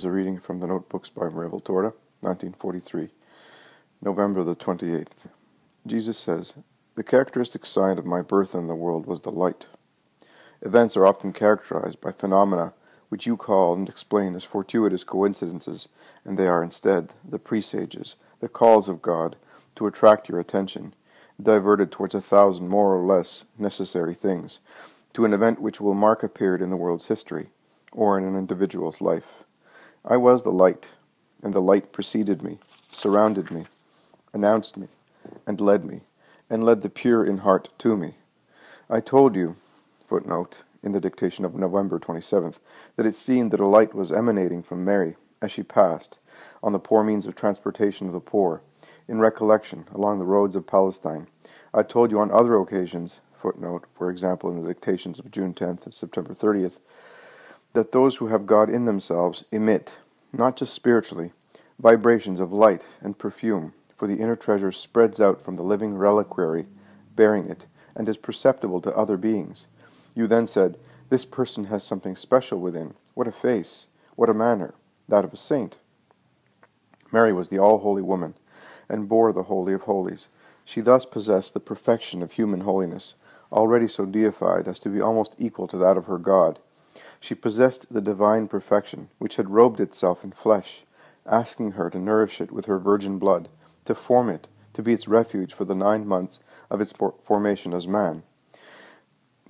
Is a reading from The Notebooks by Maria Voltorta, 1943, November the 28th. Jesus says, "The characteristic sign of my birth in the world was the light." Events are often characterized by phenomena which you call and explain as fortuitous coincidences, and they are instead the presages, the calls of God to attract your attention, diverted towards 1,000 more or less necessary things, to an event which will mark a period in the world's history, or in an individual's life. I was the light, and the light preceded me, surrounded me, announced me, and led the pure in heart to me. I told you, footnote, in the dictation of November 27th, that it seemed that a light was emanating from Mary as she passed, on the poor means of transportation of the poor, in recollection, along the roads of Palestine. I told you on other occasions, footnote, for example, in the dictations of June 10th and September 30th, that those who have God in themselves emit, not just spiritually, vibrations of light and perfume, for the inner treasure spreads out from the living reliquary, bearing it, and is perceptible to other beings. You then said, "This person has something special within. What a face, what a manner, that of a saint." Mary was the all-holy woman, and bore the Holy of Holies. She thus possessed the perfection of human holiness, already so deified as to be almost equal to that of her God. She possessed the divine perfection, which had robed itself in flesh, asking her to nourish it with her virgin blood, to form it, to be its refuge for the 9 months of its formation as man.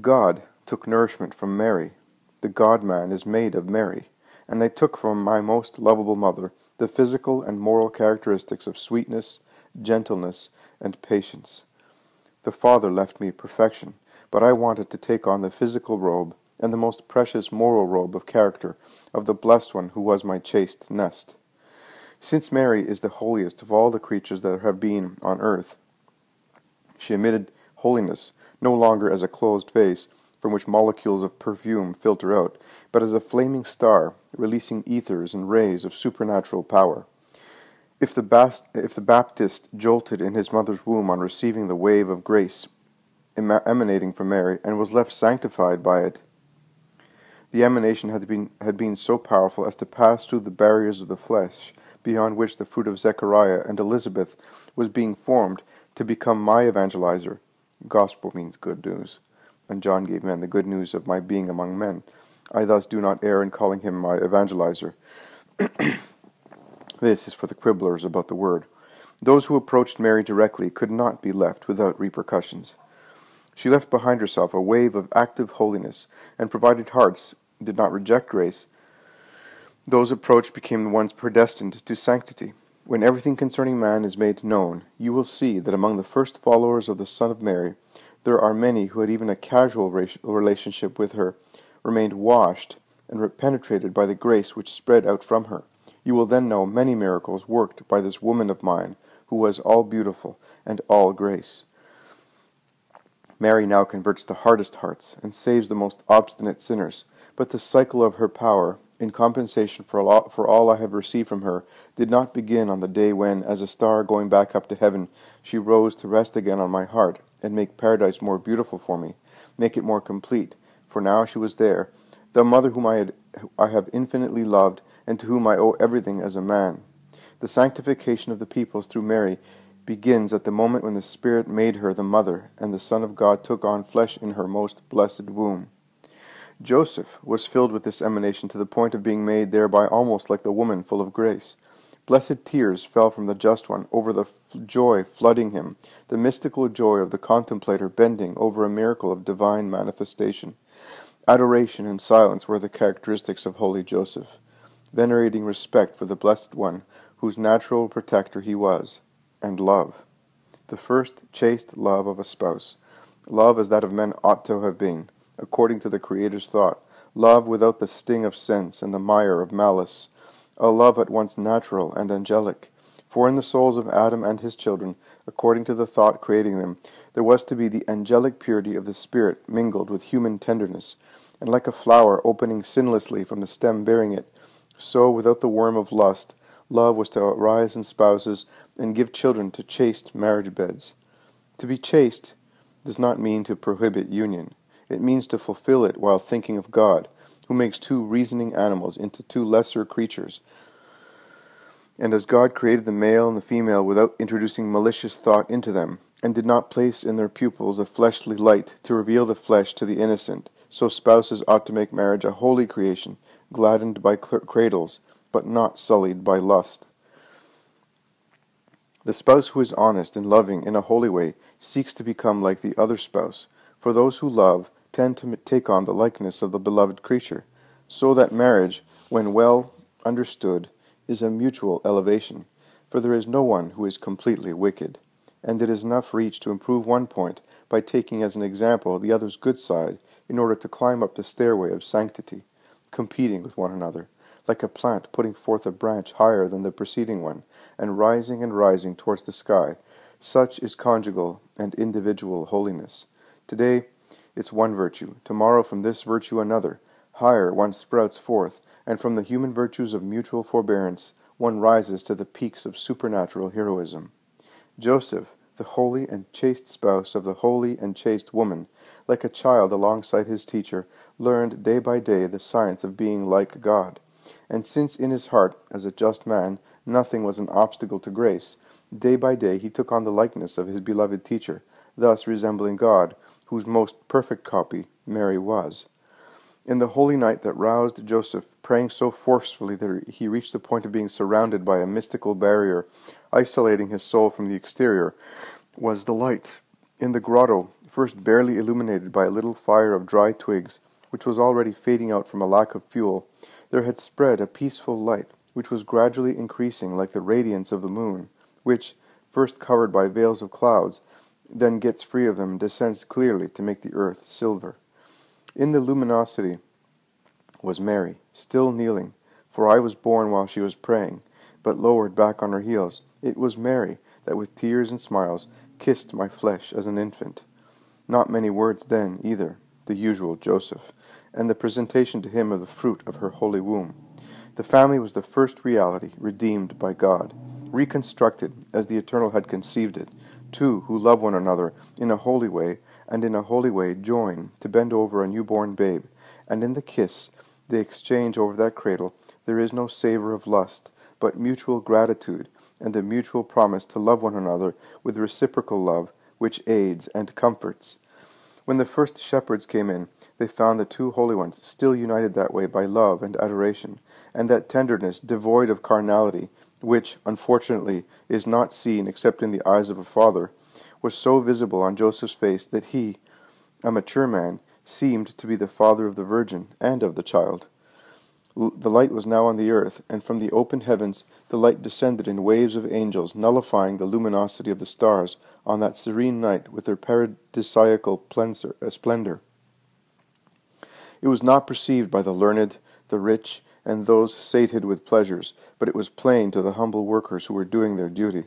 God took nourishment from Mary. The God-man is made of Mary, and I took from my most lovable mother the physical and moral characteristics of sweetness, gentleness, and patience. The Father left me perfection, but I wanted to take on the physical robe and the most precious moral robe of character of the Blessed One who was my chaste nest. Since Mary is the holiest of all the creatures that have been on earth, she emitted holiness no longer as a closed vase from which molecules of perfume filter out, but as a flaming star releasing ethers and rays of supernatural power. If the Baptist jolted in his mother's womb on receiving the wave of grace emanating from Mary and was left sanctified by it, the emanation had been so powerful as to pass through the barriers of the flesh, beyond which the fruit of Zechariah and Elizabeth was being formed to become my evangelizer. Gospel means good news, and John gave men the good news of my being among men. I thus do not err in calling him my evangelizer. This is for the quibblers about the word. Those who approached Mary directly could not be left without repercussions. She left behind herself a wave of active holiness, and provided hearts did not reject grace, those approached became the ones predestined to sanctity. When everything concerning man is made known, you will see that among the first followers of the Son of Mary, there are many who had even a casual relationship with her, remained washed and penetrated by the grace which spread out from her. You will then know many miracles worked by this woman of mine, who was all beautiful and all grace. Mary now converts the hardest hearts and saves the most obstinate sinners, but the cycle of her power, in compensation for all I have received from her, did not begin on the day when, as a star going back up to heaven, she rose to rest again on my heart and make paradise more beautiful for me, make it more complete, for now she was there, the mother whom I have infinitely loved and to whom I owe everything as a man. The sanctification of the peoples through Mary begins at the moment when the Spirit made her the mother, and the Son of God took on flesh in her most blessed womb. Joseph was filled with this emanation to the point of being made thereby almost like the woman full of grace. Blessed tears fell from the Just One over the joy flooding him, the mystical joy of the contemplator bending over a miracle of divine manifestation. Adoration and silence were the characteristics of Holy Joseph, venerating respect for the Blessed One, whose natural protector he was, and love, the first chaste love of a spouse, love as that of men ought to have been, according to the Creator's thought, love without the sting of sense and the mire of malice, a love at once natural and angelic. For in the souls of Adam and his children, according to the thought creating them, there was to be the angelic purity of the Spirit mingled with human tenderness, and like a flower opening sinlessly from the stem bearing it, so without the worm of lust, love was to arise in spouses and give children to chaste marriage beds. To be chaste does not mean to prohibit union. It means to fulfill it while thinking of God, who makes two reasoning animals into two lesser creatures. And as God created the male and the female without introducing malicious thought into them, and did not place in their pupils a fleshly light to reveal the flesh to the innocent, so spouses ought to make marriage a holy creation, gladdened by cradles, but not sullied by lust. The spouse who is honest and loving in a holy way seeks to become like the other spouse, for those who love tend to take on the likeness of the beloved creature, so that marriage, when well understood, is a mutual elevation, for there is no one who is completely wicked, and it is enough for each to improve one point by taking as an example the other's good side in order to climb up the stairway of sanctity, competing with one another, like a plant putting forth a branch higher than the preceding one, and rising towards the sky. Such is conjugal and individual holiness. Today it's one virtue, tomorrow from this virtue another, higher one sprouts forth, and from the human virtues of mutual forbearance one rises to the peaks of supernatural heroism. Joseph, the holy and chaste spouse of the holy and chaste woman, like a child alongside his teacher, learned day by day the science of being like God. And since in his heart, as a just man, nothing was an obstacle to grace, day by day he took on the likeness of his beloved teacher, thus resembling God, whose most perfect copy Mary was. In the holy night that roused Joseph, praying so forcefully that he reached the point of being surrounded by a mystical barrier, isolating his soul from the exterior, was the light. In the grotto, first barely illuminated by a little fire of dry twigs, which was already fading out from a lack of fuel, there had spread a peaceful light, which was gradually increasing like the radiance of the moon, which, first covered by veils of clouds, then gets free of them and descends clearly to make the earth silver. In the luminosity was Mary, still kneeling, for I was born while she was praying, but lowered back on her heels. It was Mary that with tears and smiles kissed my flesh as an infant. Not many words then either, the usual Joseph, and the presentation to him of the fruit of her holy womb. The family was the first reality redeemed by God, reconstructed as the Eternal had conceived it, two who love one another in a holy way, and in a holy way join to bend over a newborn babe, and in the kiss they exchange over that cradle there is no savor of lust, but mutual gratitude, and the mutual promise to love one another with reciprocal love, which aids and comforts. When the first shepherds came in, they found the two holy ones still united that way by love and adoration, and that tenderness devoid of carnality, which, unfortunately, is not seen except in the eyes of a father, was so visible on Joseph's face that he, a mature man, seemed to be the father of the Virgin and of the child. The light was now on the earth, and from the open heavens the light descended in waves of angels, nullifying the luminosity of the stars on that serene night with their paradisiacal splendor. It was not perceived by the learned, the rich, and those sated with pleasures, but it was plain to the humble workers who were doing their duty.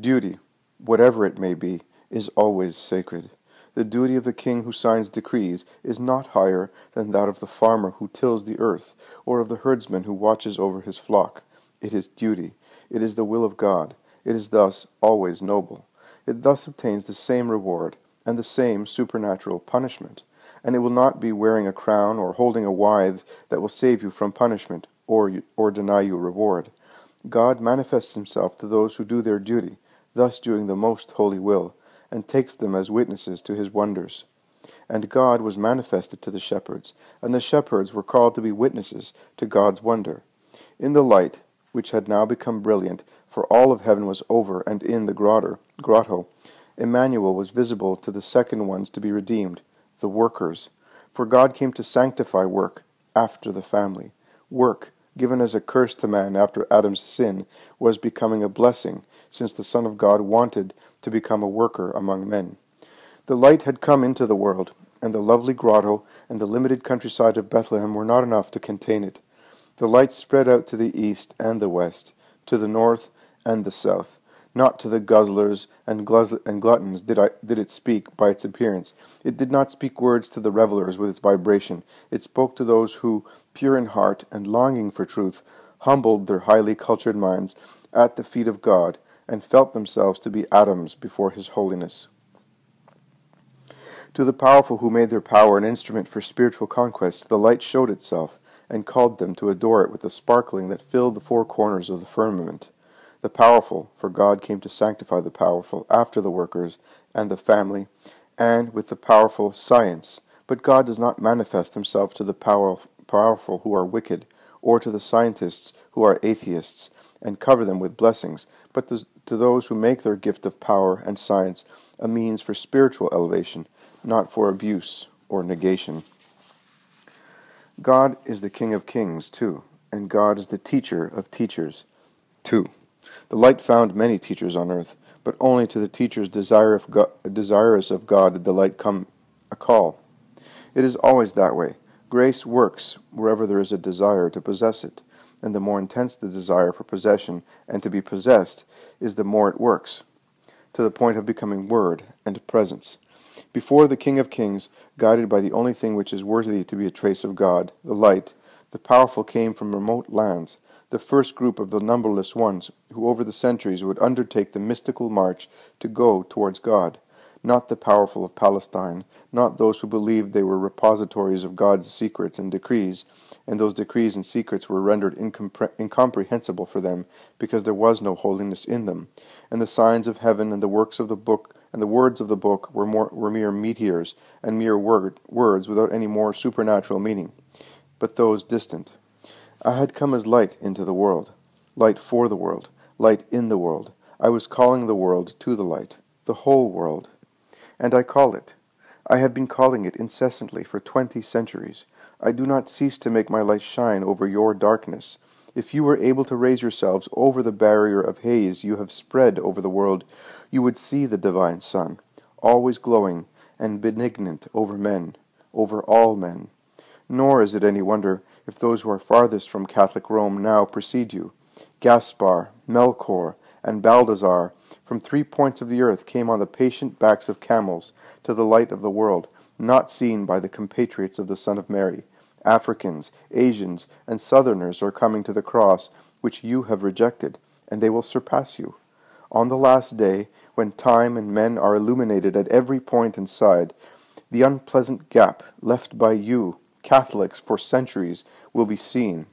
Duty, whatever it may be, is always sacred. The duty of the king who signs decrees is not higher than that of the farmer who tills the earth, or of the herdsman who watches over his flock. It is duty. It is the will of God. It is thus always noble. It thus obtains the same reward, and the same supernatural punishment. And it will not be wearing a crown or holding a withe that will save you from punishment, or deny you reward. God manifests himself to those who do their duty, thus doing the most holy will, and takes them as witnesses to his wonders. And God was manifested to the shepherds, and the shepherds were called to be witnesses to God's wonder. In the light, which had now become brilliant, for all of heaven was over and in the grotto, Emmanuel was visible to the second ones to be redeemed, the workers. For God came to sanctify work after the family. Work, given as a curse to man after Adam's sin, was becoming a blessing, since the Son of God wanted to become a worker among men. The light had come into the world, and the lovely grotto and the limited countryside of Bethlehem were not enough to contain it. The light spread out to the east and the west, to the north and the south. Not to the guzzlers and gluttons did it speak by its appearance. It did not speak words to the revelers with its vibration. It spoke to those who, pure in heart and longing for truth, humbled their highly cultured minds at the feet of God and felt themselves to be atoms before His holiness. To the powerful who made their power an instrument for spiritual conquest, the light showed itself, and called them to adore it with a sparkling that filled the four corners of the firmament. The powerful, for God came to sanctify the powerful after the workers and the family, and with the powerful science. But God does not manifest himself to the powerful who are wicked, or to the scientists who are atheists, and cover them with blessings, but to those who make their gift of power and science a means for spiritual elevation, not for abuse or negation. God is the King of kings, too, and God is the teacher of teachers, too. The light found many teachers on earth, but only to the teachers desirous of God did the light come a call. It is always that way. Grace works wherever there is a desire to possess it, and the more intense the desire for possession and to be possessed is, the more it works, to the point of becoming word and presence. Before the King of Kings, guided by the only thing which is worthy to be a trace of God, the light, the powerful came from remote lands, the first group of the numberless ones who over the centuries would undertake the mystical march to go towards God, not the powerful of Palestine, not those who believed they were repositories of God's secrets and decrees, and those decrees and secrets were rendered incomprehensible for them because there was no holiness in them, and the signs of heaven and the works of the book and the words of the book were mere meteors and mere words without any more supernatural meaning, but those distant. I had come as light into the world, light for the world, light in the world. I was calling the world to the light, the whole world. And I call it. I have been calling it incessantly for 20 centuries. I do not cease to make my light shine over your darkness. If you were able to raise yourselves over the barrier of haze you have spread over the world, you would see the divine sun, always glowing and benignant over men, over all men. Nor is it any wonder if those who are farthest from Catholic Rome now precede you. Gaspar, Melchor, and Baldassar, from 3 points of the earth, came on the patient backs of camels to the light of the world, not seen by the compatriots of the Son of Mary. Africans, Asians, and Southerners are coming to the cross, which you have rejected, and they will surpass you. On the last day, when time and men are illuminated at every point and side, the unpleasant gap left by you, Catholics, for centuries, will be seen,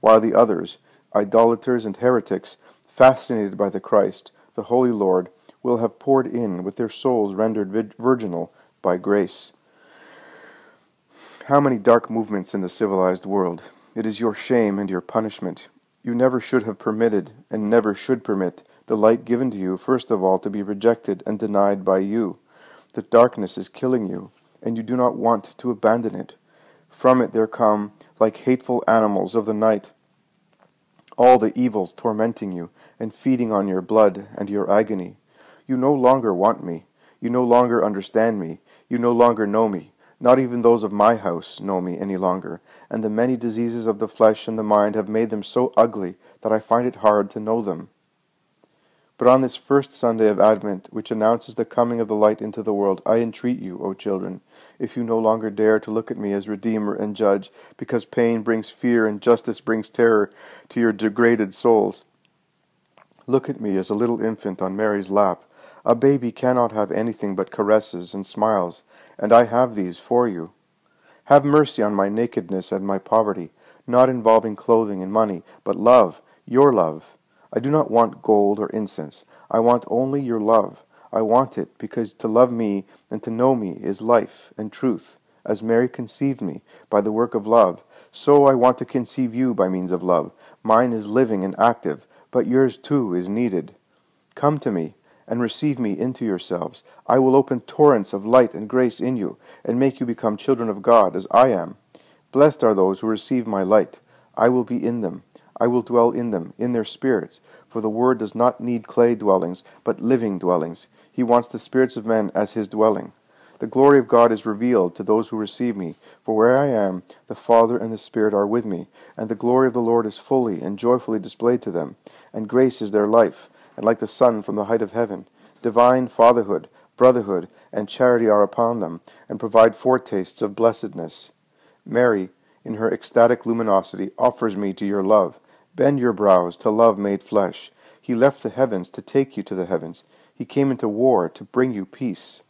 while the others, idolaters and heretics, fascinated by the Christ, the Holy Lord, will have poured in with their souls rendered virginal by grace. How many dark movements in the civilized world! It is your shame and your punishment. You never should have permitted, and never should permit, the light given to you, first of all, to be rejected and denied by you. The darkness is killing you, and you do not want to abandon it. From it there come, like hateful animals of the night, all the evils tormenting you and feeding on your blood and your agony. You no longer want me. You no longer understand me. You no longer know me. Not even those of my house know me any longer, and the many diseases of the flesh and the mind have made them so ugly that I find it hard to know them. But on this first Sunday of Advent, which announces the coming of the light into the world, I entreat you, O children, if you no longer dare to look at me as Redeemer and Judge, because pain brings fear and justice brings terror to your degraded souls, look at me as a little infant on Mary's lap. A baby cannot have anything but caresses and smiles, and I have these for you. Have mercy on my nakedness and my poverty, not involving clothing and money, but love, your love. I do not want gold or incense. I want only your love. I want it because to love me and to know me is life and truth. As Mary conceived me by the work of love, so I want to conceive you by means of love. Mine is living and active, but yours too is needed. Come to me and receive me into yourselves. I will open torrents of light and grace in you and make you become children of God as I am. Blessed are those who receive my light. I will be in them. I will dwell in them, in their spirits, for the Word does not need clay dwellings, but living dwellings. He wants the spirits of men as his dwelling. The glory of God is revealed to those who receive me, for where I am, the Father and the Spirit are with me, and the glory of the Lord is fully and joyfully displayed to them, and grace is their life, and like the sun from the height of heaven, divine fatherhood, brotherhood, and charity are upon them, and provide foretastes of blessedness. Mary, in her ecstatic luminosity, offers me to your love. Bend your brows to love made flesh. He left the heavens to take you to the heavens. He came into war to bring you peace.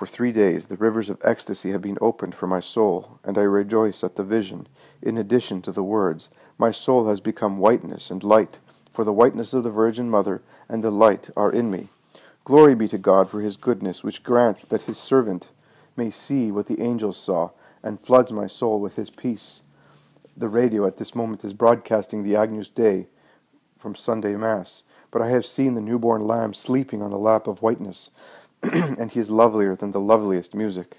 For 3 days the rivers of ecstasy have been opened for my soul, and I rejoice at the vision, in addition to the words, my soul has become whiteness and light, for the whiteness of the Virgin Mother and the light are in me. Glory be to God for his goodness, which grants that his servant may see what the angels saw, and floods my soul with his peace. The radio at this moment is broadcasting the Agnus Dei from Sunday Mass, but I have seen the newborn lamb sleeping on a lap of whiteness, and he is lovelier than the loveliest music.